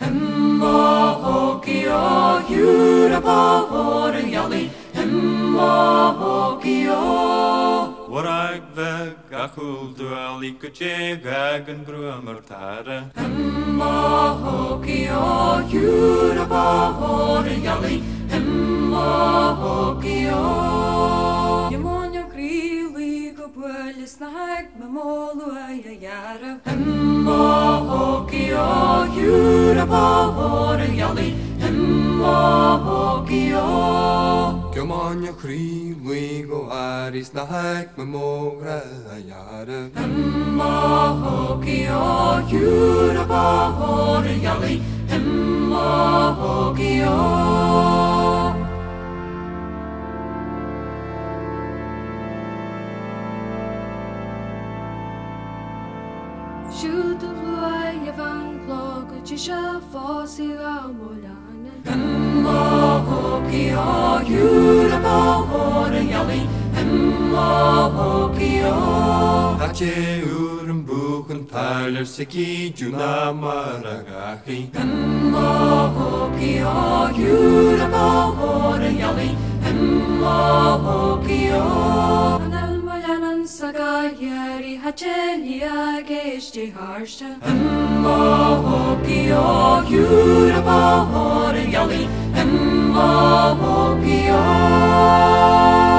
Hemma hokia yurapa orjali Hemma hokia Warag veg akulduali kuche gagan gruamartara Hemma hokia yurapa orjali Hemma hokia Yemonyo krili gobeli snag mamolu ayayara Hemma hokia yurapa orjali Hemma hokia Yomanya kri luigo aris na hak memogra ayara Hemma hokia yurapa orjali Hemma hokia Hemma hokia yurapa orjali Hemma hokia Hace urun bukun taler seki juna maragahi Hemma hokia yurapa orjali Hemma hokia Sagayari hachelia geshti harsha Hemma hokia yurapa orjali Hemma hokia